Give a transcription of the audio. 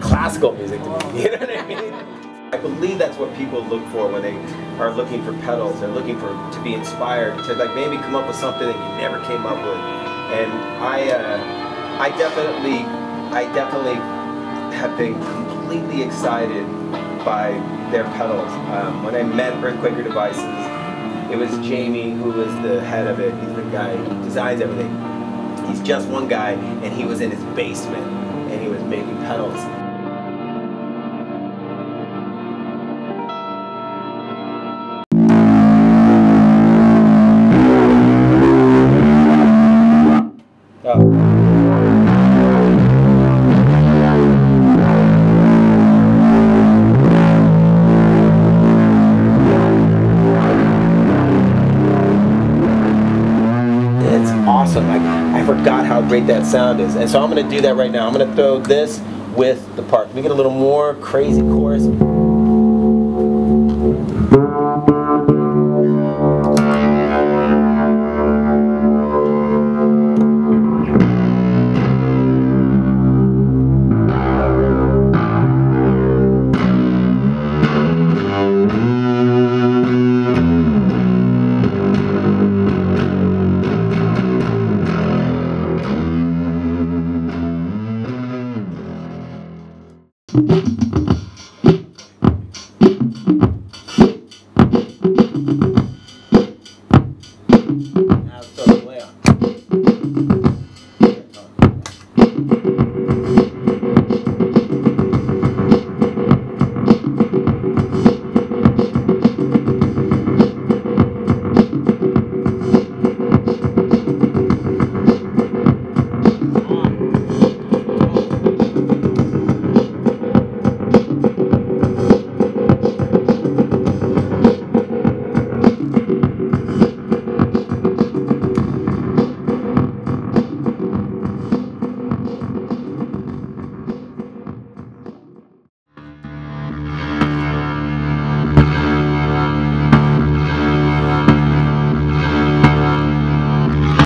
Classical music to me, you know what I mean? I believe that's what people look for when they are looking for pedals. They're looking for to be inspired, to like maybe come up with something that you never came up with. And I definitely have been completely excited by their pedals. When I met Earthquaker Devices, it was Jamie who was the head of it. He's the guy who designs everything. He's just one guy, and he was in his basement, and he was making pedals. It's awesome. I forgot how great that sound is. And so I'm going to do that right now. I'm going to throw this with the part. Can we get a little more crazy chorus?